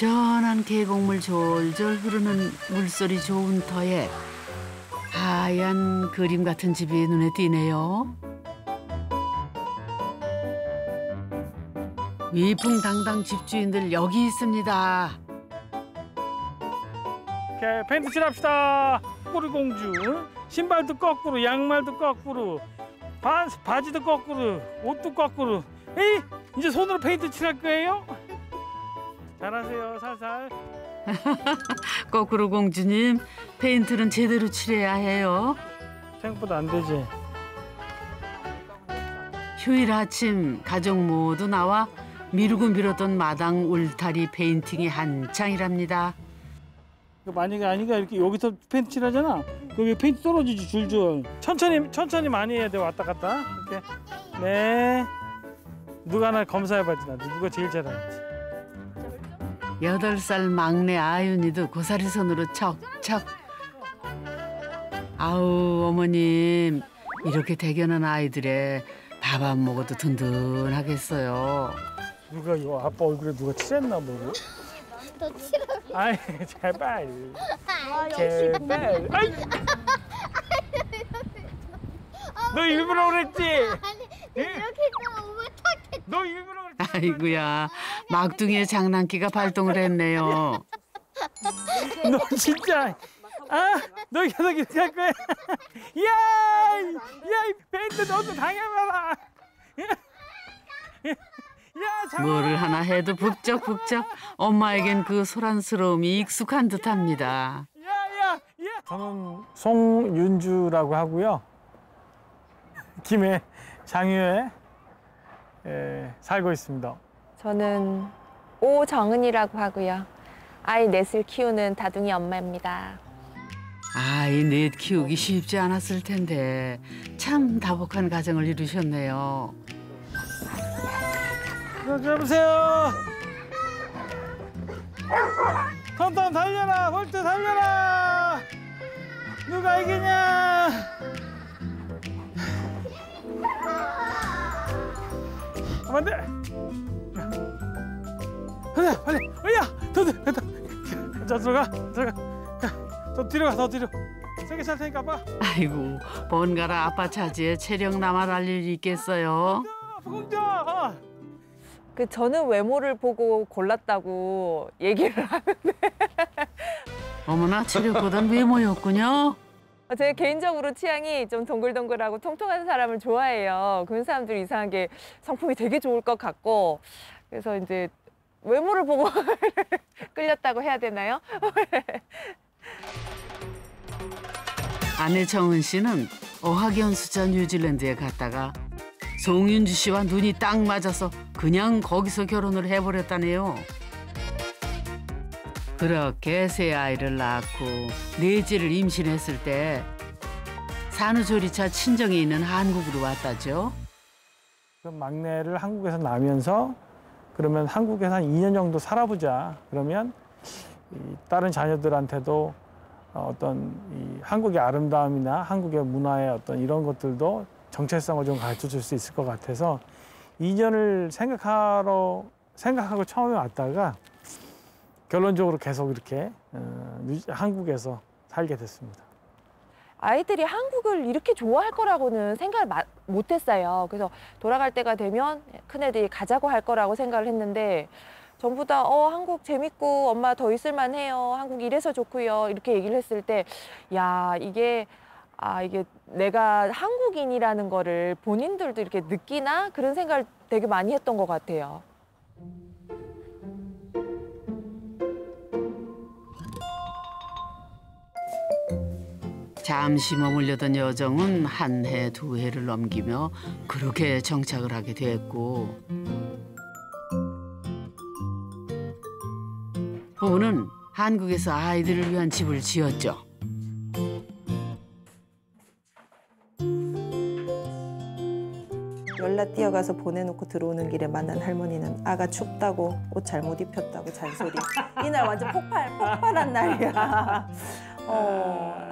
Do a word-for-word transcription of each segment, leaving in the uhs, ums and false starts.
시원한 계곡물 졸졸 흐르는 물소리 좋은 터에 하얀 그림 같은 집이 눈에 띄네요. 위풍당당 집주인들 여기 있습니다. 오케이, 팬티 칠합시다. 꼬리공주. 신발도 거꾸로, 양말도 거꾸로, 바, 바지도 거꾸로, 옷도 거꾸로. 에이, 이제 손으로 페인트 칠할 거예요? 잘하세요, 살살. 거꾸로 공주님, 페인트는 제대로 칠해야 해요. 생각보다 안 되지. 휴일 아침, 가족 모두 나와 미루고 미뤘던 마당 울타리 페인팅이 한창이랍니다. 만약에 아니가 이렇게 여기서 페인트 칠하잖아. 여기 페인트 떨어지지, 줄줄. 천천히, 천천히 많이 해야 돼, 왔다 갔다. 이렇게. 네. 누가 나 검사해봤지, 나 누가 제일 잘하는지. 여덟 살 막내 아윤이도 고사리 손으로 척척. 아우, 어머님, 이렇게 대견한 아이들의 밥 안 먹어도 든든하겠어요. 누가 이 아빠 얼굴에 누가 칠했나 보고. 아이, 제발. 제발. 아이. 너 일부러 그랬지? 이렇게 했잖아. 너 일부러 그랬지? 아이고야, 막둥이의 장난기가 발동을 했네요. 너 진짜, 아, 너 계속 이렇게 할 거야? 야, 야, 이 밴드 너도 당해봐라. 뭐를 하나 해도 북적북적 엄마에겐 그 소란스러움이 익숙한 듯합니다. 저는 송윤주라고 하고요. 김해 장유에 예, 살고 있습니다. 저는 오정은이라고 하고요. 아이 넷을 키우는 다둥이 엄마입니다. 아이 넷 키우기 쉽지 않았을 텐데 참 다복한 가정을 이루셨네요. 여보세요. 턴턴 달려라, 볼트 달려라. 누가 이기냐? 안돼. 가자, 빨리. 어야, 더, 더, 더. 자, 들어가, 들어가. 자, 더 뒤로 가, 더 뒤로. 세게 찰 테니까 아빠. 아이고, 번갈아 아빠 차지에 체력 남아 달릴 일 있겠어요. 공주. 그 저는 외모를 보고 골랐다고 얘기를 하는데. 어머나, 체력보단 외모였군요. 제 개인적으로 취향이 좀 동글동글하고 통통한 사람을 좋아해요. 그런 사람들이 이상하게 성품이 되게 좋을 것 같고, 그래서 이제 외모를 보고 끌렸다고 해야 되나요? 아내 정은 씨는 어학연수자 뉴질랜드에 갔다가 송윤주 씨와 눈이 딱 맞아서 그냥 거기서 결혼을 해버렸다네요. 그렇게 세 아이를 낳고 넷째를 임신했을 때 산후조리차 친정에 있는 한국으로 왔다죠. 그럼 막내를 한국에서 낳으면서 그러면 한국에서 한 이 년 정도 살아보자. 그러면 이 다른 자녀들한테도 어떤 이 한국의 아름다움이나 한국의 문화의 어떤 이런 것들도 정체성을 좀 가르쳐 줄 수 있을 것 같아서 이 년을 생각하러 생각하고 처음에 왔다가 결론적으로 계속 이렇게 한국에서 살게 됐습니다. 아이들이 한국을 이렇게 좋아할 거라고는 생각을 못 했어요. 그래서 돌아갈 때가 되면 큰애들이 가자고 할 거라고 생각을 했는데 전부 다 어, 한국 재밌고 엄마 더 있을만 해요. 한국 이래서 좋고요. 이렇게 얘기를 했을 때 야, 이게 아, 이게 내가 한국인이라는 거를 본인들도 이렇게 느끼나? 그런 생각을 되게 많이 했던 것 같아요. 잠시 머물려던 여정은 한 해, 두 해를 넘기며 그렇게 정착을 하게 됐고 부부는 한국에서 아이들을 위한 집을 지었죠. 연락 뛰어가서 보내놓고 들어오는 길에 만난 할머니는 아가 춥다고 옷 잘못 입혔다고 잔소리. 이날 완전 폭발, 폭발한 날이야. 어...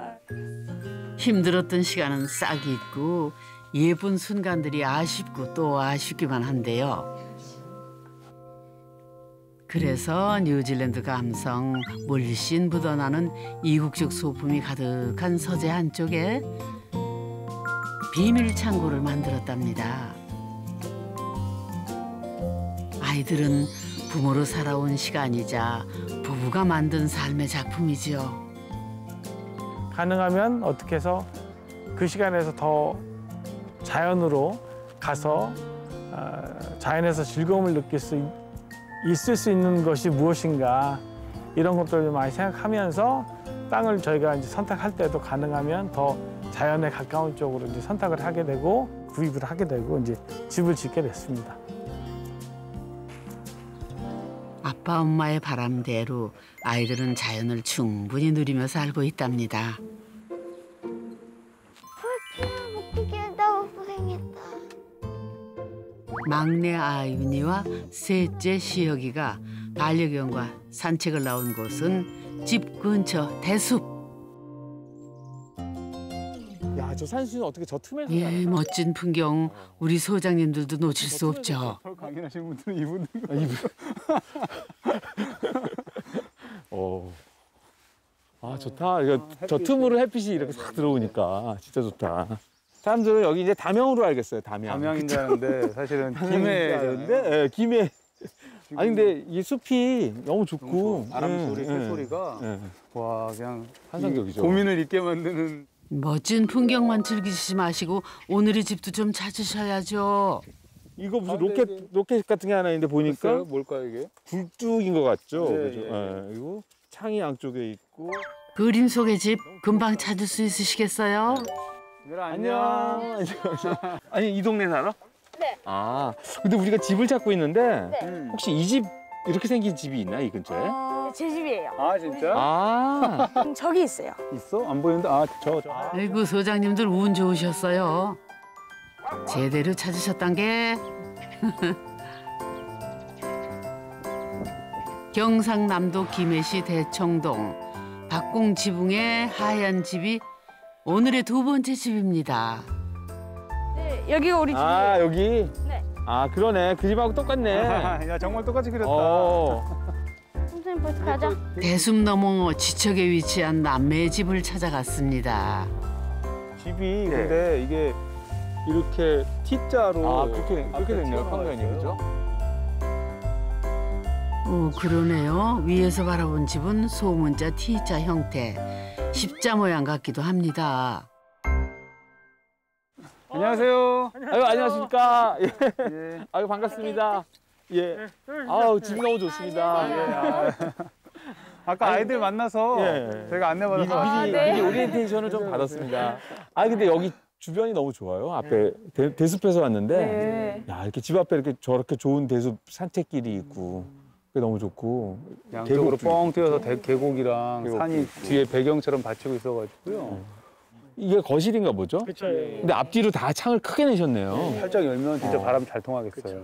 힘들었던 시간은 싹이 있고 예쁜 순간들이 아쉽고 또 아쉽기만 한데요. 그래서 뉴질랜드 감성 물씬 묻어나는 이국적 소품이 가득한 서재 한쪽에 비밀 창고를 만들었답니다. 아이들은 부모로 살아온 시간이자 부부가 만든 삶의 작품이지요. 가능하면 어떻게 해서 그 시간에서 더 자연으로 가서 자연에서 즐거움을 느낄 수 있는 있을 수 있는 것이 무엇인가 이런 것들을 많이 생각하면서 땅을 저희가 이제 선택할 때도 가능하면 더 자연에 가까운 쪽으로 이제 선택을 하게 되고 구입을 하게 되고 이제 집을 짓게 됐습니다. 아빠 엄마의 바람대로 아이들은 자연을 충분히 누리며 살고 있답니다. 막내 아윤이와 셋째 시혁이가 반려견과 산책을 나온 곳은 집 근처 대숲. 야, 저 산수는 어떻게 저 틈에서 예, 가는 멋진 풍경 우리 소장님들도 놓칠 수 없죠. 강연하시는 분들은 이분. 아, 이분. 어. 아, 좋다. 이거 아, 저 틈으로 햇빛이 이렇게 싹 들어오니까 진짜 좋다. 사람들은 여기 이제 담양으로 알겠어요. 담양. 담양인 줄 아는데 사실은 김해인데, 네, 김해. 아니 근데 이 숲이 너무 좋고 아람 소리, 새 소리가 네. 와 그냥 환상적이죠. 고민을 잊게 만드는. 멋진 풍경만 즐기시지 마시고 오늘의 집도 좀 찾으셔야죠. 이거 무슨 로켓 로켓 같은 게 하나 있는데 보니까 뭘까요 이게? 굴뚝인 것 같죠. 네, 그렇죠? 예, 예. 네, 이거 창이 양쪽에 있고. 그림 속의 집 금방 찾을 수 있으시겠어요? 안녕. 아니 이 동네 살아? 네. 아 근데 우리가 집을 찾고 있는데 네. 혹시 이 집 이렇게 생긴 집이 있나 이 근처에? 어, 제 집이에요. 아 진짜? 아 저기 있어요. 있어? 안 보이는데 아 저 저. 아이고 소장님들 운 좋으셨어요. 제대로 찾으셨단 게. 경상남도 김해시 대청동 박공 지붕의 하얀 집이. 오늘의 두 번째 집입니다. 네, 여기가 우리 집이에요. 아, 여기? 네. 아, 그러네. 그 집하고 똑같네. 야, 정말 똑같이 그렸다. 선생님, 벌써 가자. 대숲 너머 지척에 위치한 남매의 집을 찾아갔습니다. 집이 네. 근데 이게 이렇게 T자로 아, 그렇게, 아, 그렇게 됐네요. 평면이, 그렇죠? 오, 그러네요. 위에서 바라본 집은 소문자 T자 형태. 십자 모양 같기도 합니다. 어, 안녕하세요. 안녕하세요. 아유, 안녕하십니까. 예. 예. 아유 반갑습니다. 예. 아우 집 너무 좋습니다. 예. 아, 아까 아이들 아니, 만나서 예. 저희가 안내받아서 아, 미리, 네. 미리 오리엔테이션을 좀 받았습니다. 아 근데 여기 주변이 너무 좋아요. 앞에 대, 대숲에서 왔는데 네. 야 이렇게 집 앞에 이렇게 저렇게 좋은 대숲 산책길이 있고. 그게 너무 좋고 양쪽으로 뻥 튀어서 계곡이랑 계곡 산이 있고. 뒤에 배경처럼 받치고 있어가지고요. 이게 거실인가 보죠? 그쵸, 예. 근데 앞뒤로 다 창을 크게 내셨네요. 예. 살짝 열면 진짜 어. 바람 잘 통하겠어요.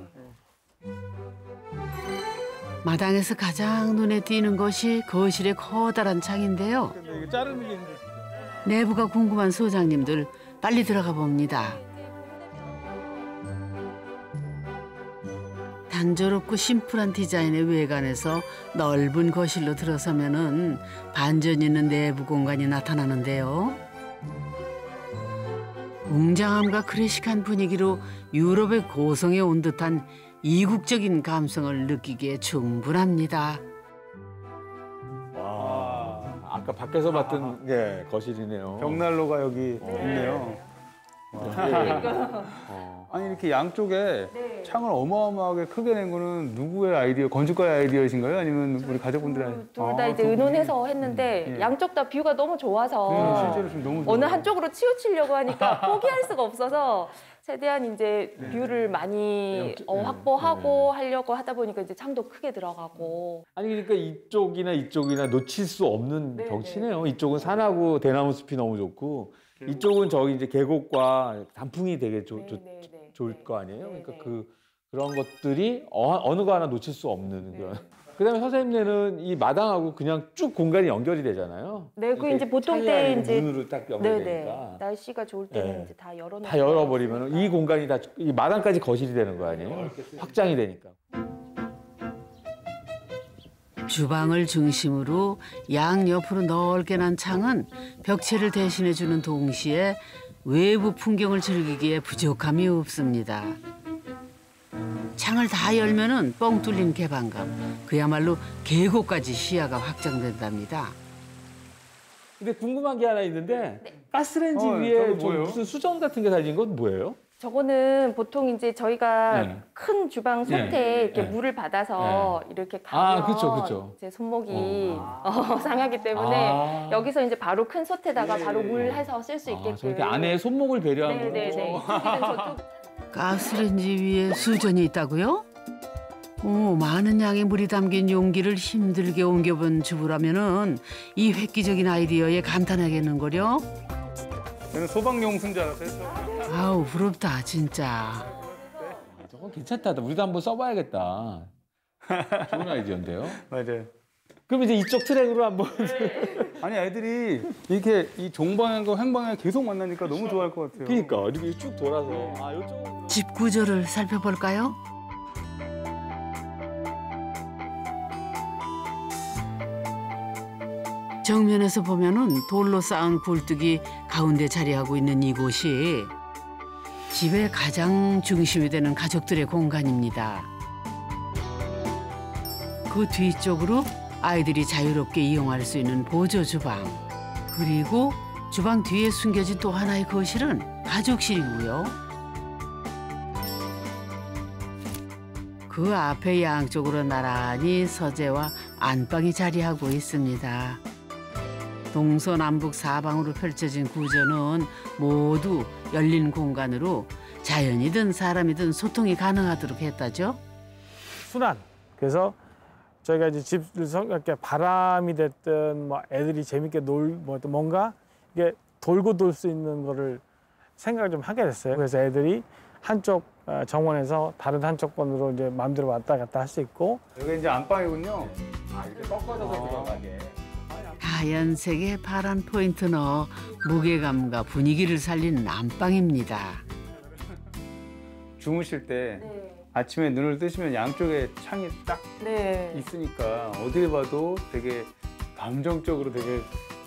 예. 마당에서 가장 눈에 띄는 것이 거실의 커다란 창인데요. 이게 자르는 게 내부가 궁금한 소장님들 빨리 들어가 봅니다. 단조롭고 심플한 디자인의 외관에서 넓은 거실로 들어서면은 반전 있는 내부 공간이 나타나는데요. 웅장함과 클래식한 분위기로 유럽의 고성에 온 듯한 이국적인 감성을 느끼기에 충분합니다. 와, 아까 밖에서 봤던 아, 예, 거실이네요. 벽난로가 여기 네. 있네요. 네. 아니 이렇게 양쪽에 네. 창을 어마어마하게 크게 낸 거는 누구의 아이디어, 건축가의 아이디어이신가요? 아니면 우리 가족분들의? 둘 다 아, 이제 의논해서 했는데 네. 양쪽 다 뷰가 너무 좋아서 네, 실제로 지금 너무 어느 한쪽으로 치우치려고 하니까 포기할 수가 없어서 최대한 이제 네. 뷰를 많이 네. 어, 확보하고 네. 하려고 하다 보니까 이제 창도 크게 들어가고. 아니 그러니까 이쪽이나 이쪽이나 놓칠 수 없는 네, 벽치네요. 네. 이쪽은 산하고 대나무 숲이 너무 좋고. 이쪽은 저기 이제 계곡과 단풍이 되게 조, 조, 조, 좋을 거 아니에요? 그러니까 그, 그런 것들이 어, 어느 거 하나 놓칠 수 없는 네. 그런. 그다음에 선생님네는 이 마당하고 그냥 쭉 공간이 연결이 되잖아요. 네, 그 이제 보통 때 이제 문으로 딱 연결되니까 날씨가 좋을 때는 네. 이제 다 열어. 다 열어버리면 이 공간이 다 이 마당까지 거실이 되는 거 아니에요? 확장이 되니까. 주방을 중심으로 양옆으로 넓게 난 창은 벽체를 대신해주는 동시에 외부 풍경을 즐기기에 부족함이 없습니다. 창을 다 열면은 뻥 뚫린 개방감, 그야말로 계곡까지 시야가 확장된답니다. 근데 궁금한 게 하나 있는데 네. 가스레인지 어, 위에 무슨 수정 같은 게 달린 건 뭐예요? 저거는 보통 이제 저희가 네. 큰 주방 솥에 네. 이렇게 네. 물을 받아서 네. 이렇게 가면 아, 그쵸, 그쵸. 제 손목이 어, 상하기 때문에 아. 여기서 이제 바로 큰 솥에다가 네. 바로 물 해서 쓸 수 있게끔. 아, 저렇게 아내의 손목을 배려한 거예요. 네, 네, 네. 가스레인지 위에 수전이 있다고요? 오, 많은 양의 물이 담긴 용기를 힘들게 옮겨본 주부라면은 이 획기적인 아이디어에 감탄하겠는걸요? 저는 소방용 승자라서 했죠. 아우 부럽다 진짜. 네. 저건 괜찮다. 우리도 한번 써봐야겠다. 좋은 아이디어인데요. 맞아요. 그럼 이제 이쪽 트랙으로 한번. 네. 아니 애들이 이렇게 이 종방향과 횡방향 계속 만나니까 너무 좋아할 것 같아요. 그러니까 이렇게 쭉 돌아서. 네. 아, 이쪽으로... 집 구조를 살펴볼까요? 정면에서 보면은 돌로 쌓은 굴뚝이 가운데 자리하고 있는 이곳이 집의 가장 중심이 되는 가족들의 공간입니다. 그 뒤쪽으로 아이들이 자유롭게 이용할 수 있는 보조 주방, 그리고 주방 뒤에 숨겨진 또 하나의 거실은 가족실이고요. 그 앞에 양쪽으로 나란히 서재와 안방이 자리하고 있습니다. 동서남북 사방으로 펼쳐진 구조는 모두 열린 공간으로 자연이든 사람이든 소통이 가능하도록 했다죠. 순환. 그래서 저희가 이제 집을 이렇게 바람이 됐든 뭐 애들이 재밌게 놀 뭐 뭔가 이게 돌고 돌 수 있는 거를 생각을 좀 하게 됐어요. 그래서 애들이 한쪽 정원에서 다른 한쪽 건으로 이제 마음대로 왔다 갔다 할 수 있고. 여기 이제 안방이군요. 아 이렇게 꺾어져서 들어가게. 자연색의 파란 포인트 넣어 무게감과 분위기를 살리는 안방입니다. 주무실 때 네. 아침에 눈을 뜨시면 양쪽에 창이 딱 네. 있으니까 어딜 봐도 되게 감정적으로 되게,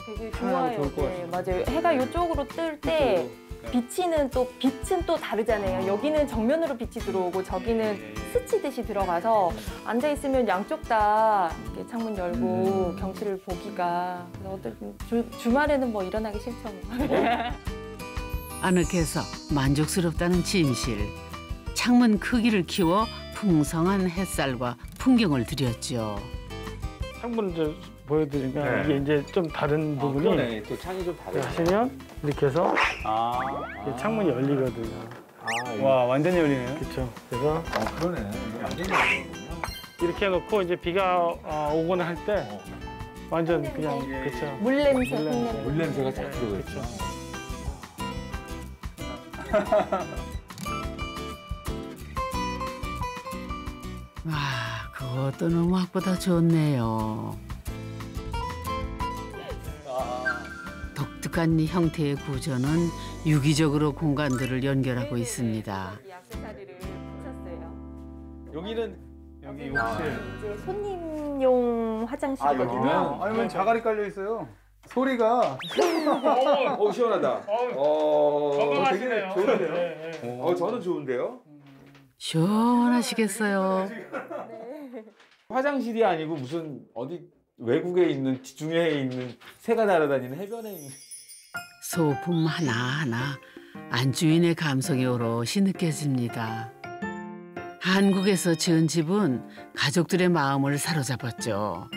되게 편안하고 좋아요. 좋을 것 네. 같아요. 맞아요. 해가 이쪽으로 뜰 때 빛이는 또 빛은 또 다르잖아요. 여기는 정면으로 빛이 들어오고 저기는 스치듯이 들어가서 앉아 있으면 양쪽 다 이렇게 창문 열고 음. 경치를 보기가 주, 주말에는 뭐 일어나기 싫죠. 아늑해서 만족스럽다는 침실, 창문 크기를 키워 풍성한 햇살과 풍경을 드렸죠. 창문을 보여드리면 네. 이게 이제 좀 다른 부분이. 아, 그러네. 또 창이 좀 다르네. 하시면 이렇게 해서 아, 이렇게 아, 창문이 열리거든요. 아, 와 완전히 열리네요. 그렇죠. 그래서 아, 그러네. 완전히 열리거든요. 이렇게 해놓고 이제 비가 오거나 할 때 어. 완전 그냥 그렇죠. 물 냄새. 물 냄새가 잘 들어오겠죠. 와, 그것도 음악보다 좋네요. 독특한 형태의 구조는 유기적으로 공간들을 연결하고 네네. 있습니다. 여기 액세서리를 붙였어요. 여기는 여기 욕실. 이제 손님용 화장실이거든요. 아, 아니면 자갈이 깔려 있어요. 소리가. 어 시원하다. 어 되게 좋은데요. 네, 네. 어 저는 좋은데요. 시원하시겠어요. 네. 화장실이 아니고 무슨 어디. 외국에 있는, 지중해에 있는, 새가 날아다니는 해변에 있는. 소품 하나하나 안주인의 감성이 오롯이 느껴집니다. 한국에서 지은 집은 가족들의 마음을 사로잡았죠.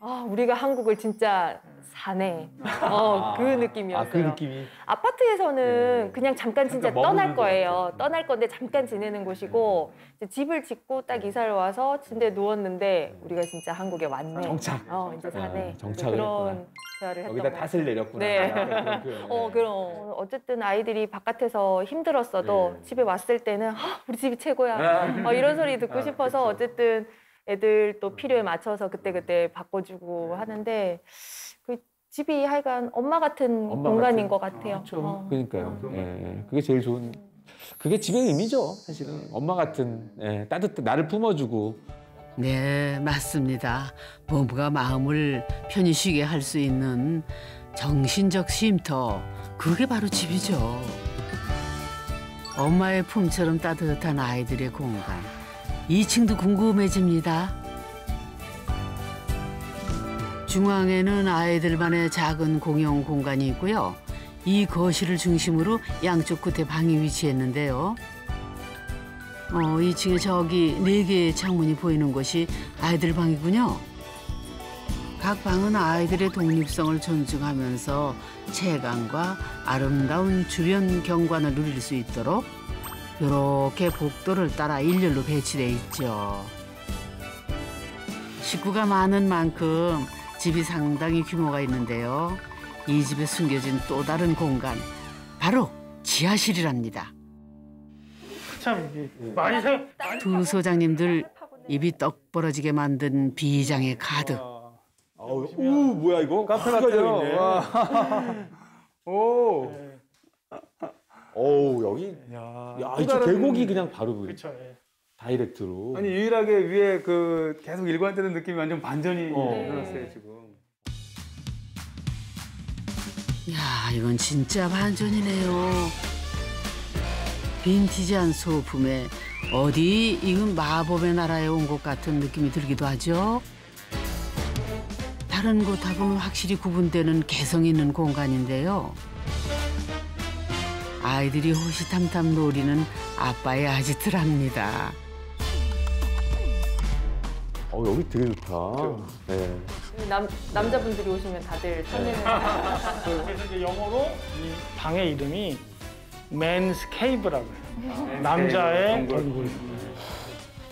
아, 우리가 한국을 진짜 사네. 어, 그 느낌이었어요. 아, 그 느낌이. 아파트에서는 그냥 잠깐 진짜 잠깐 떠날 거예요. 떠날 건데 잠깐 지내는 곳이고 네. 집을 짓고 딱 이사를 와서 침대에 누웠는데 우리가 진짜 한국에 왔네. 정착. 어, 이제 사네. 아, 정착을 그런 했구나. 대화를 했던 여기다 탓을 내렸구나. 네. 아, 어, 그럼. 어쨌든 아이들이 바깥에서 힘들었어도 네. 집에 왔을 때는 우리 집이 최고야. 어, 이런 소리 듣고 아, 싶어서 그쵸. 어쨌든 애들 또 필요에 맞춰서 그때그때 바꿔주고 하는데 그 집이 하여간 엄마 같은 엄마 공간인 같은, 것 같아요. 그렇죠. 어. 그러니까요. 예, 그게 제일 좋은, 그게 집의 의미죠. 사실은 엄마 같은 예, 따뜻한 나를 품어주고 네, 맞습니다. 몸과 마음을 편히 쉬게 할 수 있는 정신적 쉼터, 그게 바로 집이죠. 엄마의 품처럼 따뜻한 아이들의 공간. 이 층도 궁금해집니다. 중앙에는 아이들만의 작은 공용 공간이 있고요. 이 거실을 중심으로 양쪽 끝에 방이 위치했는데요. 어, 이 층에 저기 네 개의 창문이 보이는 곳이 아이들 방이군요. 각 방은 아이들의 독립성을 존중하면서 채광과 아름다운 주변 경관을 누릴 수 있도록 이렇게 복도를 따라 일렬로 배치돼 있죠. 식구가 많은 만큼 집이 상당히 규모가 있는데요. 이 집에 숨겨진 또 다른 공간, 바로 지하실이랍니다. 두 소장님들 입이 떡 벌어지게 만든 비장의 가득. 오, 뭐야 이거? 카페 같아요. 오, 오 여기. 야, 이쪽 계곡이 그냥 바로 보이죠. 다이렉트로. 아니 유일하게 위에 그 계속 일관되는 느낌이 완전 반전이 들었어요 지금. 야, 이건 진짜 반전이네요. 빈티지한 소품에 어디 이건 마법의 나라에 온 것 같은 느낌이 들기도 하죠. 다른 곳하고는 확실히 구분되는 개성 있는 공간인데요. 아이들이 호시탐탐 노리는 아빠의 아지트랍니다. 어, 여기 되게 좋다. 네. 남, 남자분들이 오시면 다들 설레는. 그래서 이제 영어로 이 방의 이름이 맨스케이브라고 해요. 남자의 얼굴.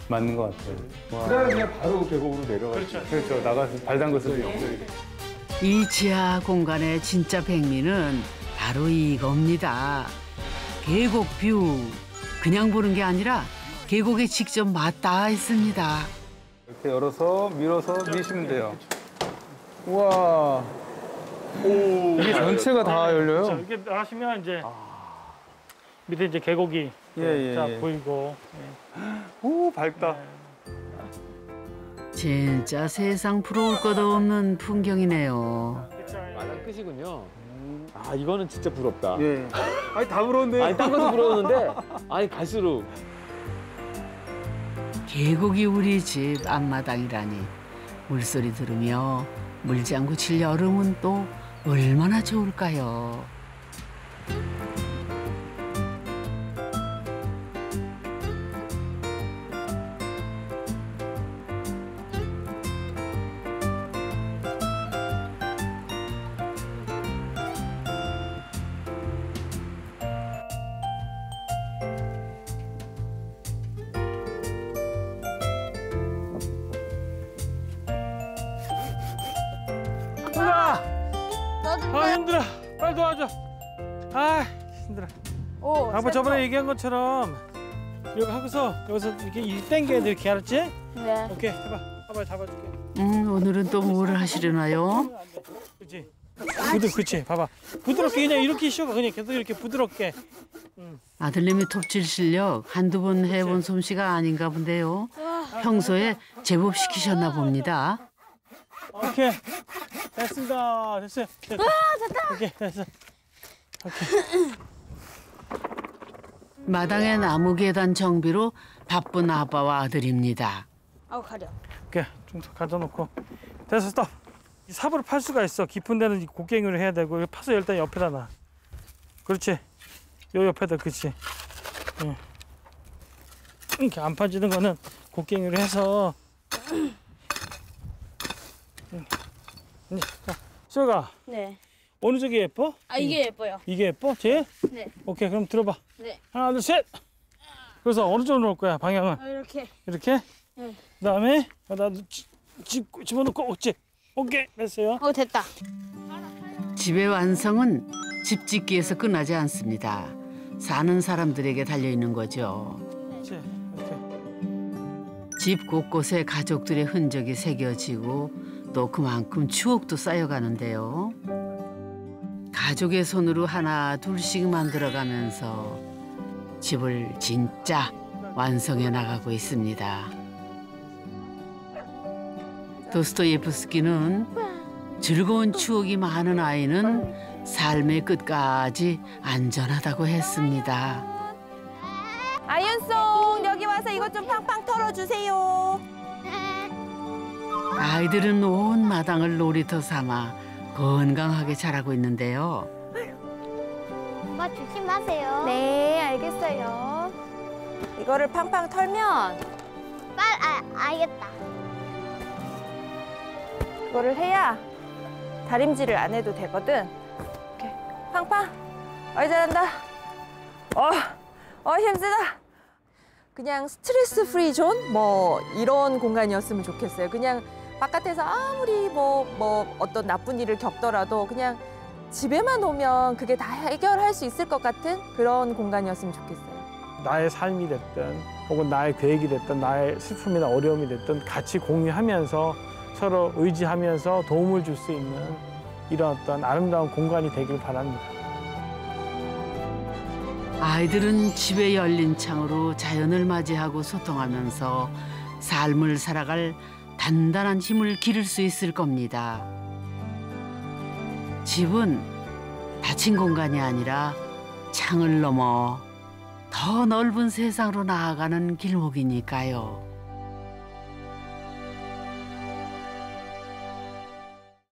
맞는 것 같아요. 그다음에 그냥 바로 계곡으로 내려가죠. 그렇죠. 그렇죠. 나가서 발 담그서 영상이. 이 지하 공간의 진짜 백미는 바로 이겁니다. 계곡 뷰. 그냥 보는 게 아니라 계곡에 직접 맞닿아 있습니다. 이렇게 열어서 밀어서 미시면 돼요. 우와. 오. 이게 전체가 다 열려요? 그렇죠. 이렇게 하시면 이제. 아. 밑에 이제 계곡이 예, 예, 쫙 예. 보이고. 예. 오, 밝다. 진짜 세상 부러울 것 없는 풍경이네요. 마당 끝이군요. 음. 아, 이거는 진짜 부럽다. 예. 아니, 다 부러운데. 아니, 딴 것도 부러웠는데. 아니, 갈수록. 계곡이 우리 집 앞마당이라니. 물소리 들으며 물장구 칠 여름은 또 얼마나 좋을까요? 아 힘들어. 빨리 도와줘. 아 힘들어. 오, 아빠 저번에 얘기한 것처럼 여기 하고서 여기서 이렇게 일 당겨야 돼. 이렇게 알았지? 네. 오케이 해봐. 아빠 잡아줄게. 음 오늘은 또 뭐를 하시려나요? 그렇지. 부드 그렇지. 봐봐. 부드럽게 그냥 이렇게 쉬어. 그냥 계속 이렇게 부드럽게. 음. 아들님이 톱질 실력 한두 번 해본 그치. 솜씨가 아닌가 본데요. 아, 평소에 제법 시키셨나 봅니다. 오케이. 됐습니다. 됐어요. 됐다. 와, 됐다. 오케이, 됐어. 오케이. 마당의 나무 계단 정비로 바쁜 아빠와 아들입니다. 아우, 가려. 오케이, 좀 더 가져놓고. 됐어, 스톱. 이 삽으로 팔 수가 있어. 깊은 데는 곡괭이로 해야 되고, 이거 파서 일단 옆에다 놔. 그렇지. 요 옆에다, 그렇지. 응. 이렇게 안 파지는 거는 곡괭이로 해서. 수혁아. 네. 어느 쪽이 예뻐? 아 이게 예뻐요. 이게 예뻐? 제일? 네. 오케이 그럼 들어봐. 네. 하나 둘 셋. 그래서 어느 쪽으로 놓을 거야 방향은? 아, 이렇게. 이렇게? 네. 그다음에 나도 집 집어넣고 오지. 오케이 됐어요. 어 됐다. 집의 완성은 집 짓기에서 끝나지 않습니다. 사는 사람들에게 달려 있는 거죠. 네. 집 곳곳에 가족들의 흔적이 새겨지고. 또 그만큼 추억도 쌓여가는데요. 가족의 손으로 하나 둘씩 만들어가면서 집을 진짜 완성해 나가고 있습니다. 도스토예프스키는 즐거운 추억이 많은 아이는 삶의 끝까지 안전하다고 했습니다. 아윤송, 여기 와서 이것 좀 팡팡 털어주세요. 아이들은 온 마당을 놀이터 삼아 건강하게 자라고 있는데요. 엄마 조심하세요. 네, 알겠어요. 이거를 팡팡 털면 빨 아, 알겠다. 이거를 해야 다림질을 안 해도 되거든. 이렇게 팡팡. 어이, 잘한다. 어, 어 힘쓰다. 그냥 스트레스 프리 존? 뭐 이런 공간이었으면 좋겠어요. 그냥 바깥에서 아무리 뭐, 뭐 어떤 나쁜 일을 겪더라도 그냥 집에만 오면 그게 다 해결할 수 있을 것 같은 그런 공간이었으면 좋겠어요. 나의 삶이 됐든 혹은 나의 계획이 됐든 나의 슬픔이나 어려움이 됐든 같이 공유하면서 서로 의지하면서 도움을 줄 수 있는 이런 어떤 아름다운 공간이 되길 바랍니다. 아이들은 집의 열린 창으로 자연을 맞이하고 소통하면서 삶을 살아갈 단단한 힘을 기를 수 있을 겁니다. 집은 닫힌 공간이 아니라 창을 넘어 더 넓은 세상으로 나아가는 길목이니까요.